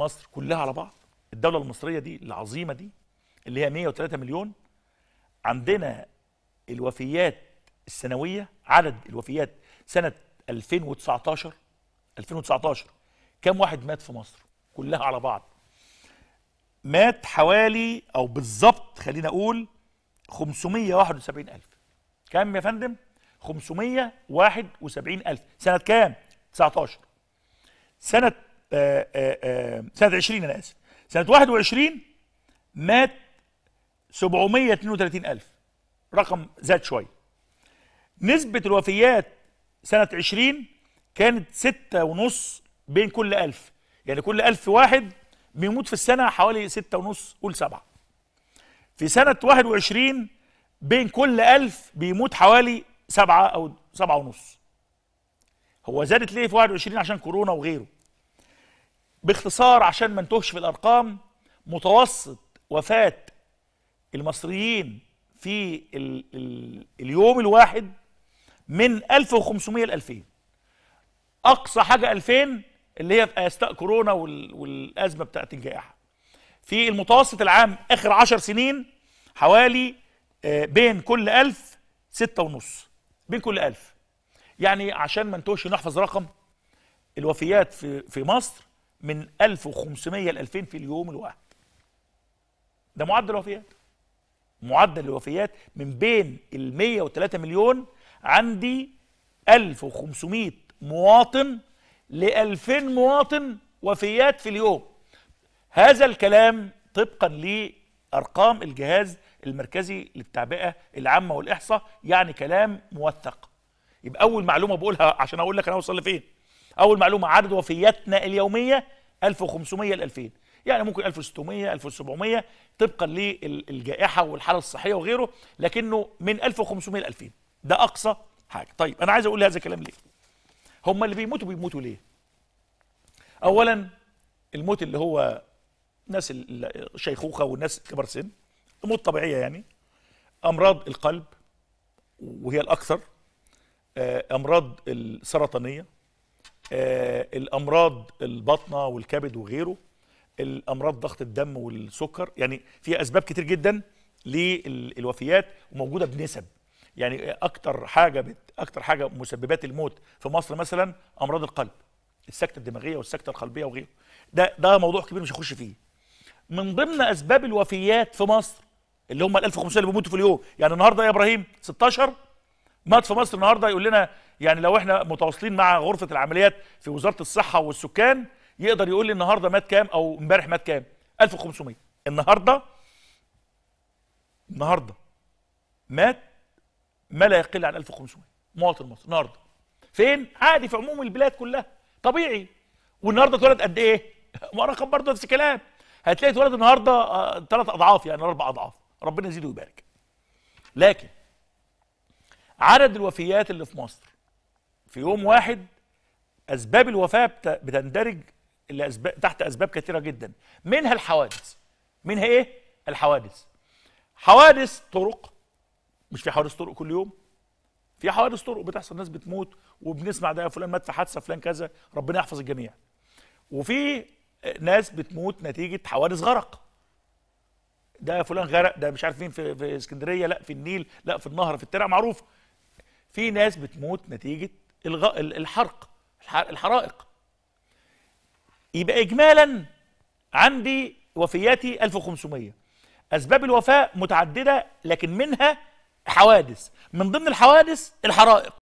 مصر كلها على بعض، الدولة المصرية دي العظيمة دي اللي هي 103 مليون، عندنا الوفيات السنوية، عدد الوفيات سنة 2019 كم واحد مات في مصر كلها على بعض؟ مات حوالي أو بالظبط خلينا أقول 571,000. كم يا فندم؟ 571,000. سنة كام؟ 19. سنة 20 أنا آسف، سنة 21 مات 732,000، رقم زاد شوية. نسبة الوفيات سنة 20 كانت 6.5 بين كل 1000، يعني كل 1000 واحد بيموت في السنة حوالي 6.5 قول 7. في سنة 21 بين كل 1000 بيموت حوالي 7 أو 7.5. هو زادت ليه في 21؟ عشان كورونا وغيره. باختصار عشان ما نتوهش في الأرقام، متوسط وفاة المصريين في اليوم الواحد من 1500 ل 2000، أقصى حاجة 2000 اللي هي في أثناء كورونا والأزمة بتاعت الجائحة. في المتوسط العام آخر 10 سنين حوالي بين كل 1000 6.5 بين كل 1000. يعني عشان ما نتوهش نحفظ رقم الوفيات في مصر من 1500 ل 2000 في اليوم الواحد. ده معدل الوفيات. معدل الوفيات من بين ال 103 مليون عندي 1500 مواطن ل 2000 مواطن وفيات في اليوم. هذا الكلام طبقا لأرقام الجهاز المركزي للتعبئة العامة والإحصاء، يعني كلام موثق. يبقى أول معلومة بقولها عشان أقول لك أنا وصل لفين. أول معلومة عدد وفياتنا اليومية 1500 ل 2000، يعني ممكن 1600 1700 طبقا للجائحة والحالة الصحية وغيره، لكنه من 1500 ل 2000 ده أقصى حاجة. طيب أنا عايز أقول هذا الكلام ليه؟ هم اللي بيموتوا ليه؟ أولا الموت اللي هو ناس الشيخوخة والناس كبر سن، موت طبيعية، يعني أمراض القلب وهي الأكثر، أمراض السرطانية، الأمراض البطنة والكبد وغيره، الأمراض ضغط الدم والسكر. يعني في أسباب كتير جدا للوفيات وموجودة بنسب، يعني أكتر حاجة مسببات الموت في مصر مثلا أمراض القلب، السكتة الدماغية والسكتة القلبية وغيره. ده موضوع كبير مش هخش فيه. من ضمن أسباب الوفيات في مصر اللي هم ال 1500 اللي بيموتوا في اليوم، يعني النهارده يا إبراهيم 16 مات في مصر النهارده، يقول لنا يعني لو احنا متواصلين مع غرفة العمليات في وزارة الصحة والسكان يقدر يقول لي النهارده مات كام أو امبارح مات كام. 1500 النهارده مات ما لا يقل عن 1500 مواطن مصر النهارده. فين؟ عادي في عموم البلاد كلها طبيعي. والنهارده اتولد قد ايه؟ رقم برضه نفس الكلام، هتلاقي اتولد النهارده 3 أضعاف يعني 4 أضعاف، ربنا يزيده ويبارك. لكن عدد الوفيات اللي في مصر في يوم واحد، أسباب الوفاة بتندرج تحت أسباب كثيرة جدا، منها الحوادث. منها إيه؟ الحوادث. حوادث طرق، مش في حوادث طرق كل يوم؟ في حوادث طرق بتحصل، ناس بتموت وبنسمع ده فلان مات في حادثة، فلان كذا، ربنا يحفظ الجميع. وفي ناس بتموت نتيجة حوادث غرق، ده فلان غرق، ده مش عارف مين في اسكندرية، لا في النيل، لا في النهر، في الترع، معروف. في ناس بتموت نتيجة الحرائق. يبقى إجمالا عندي وفياتي 1500. أسباب الوفاة متعددة لكن منها حوادث، من ضمن الحوادث الحرائق.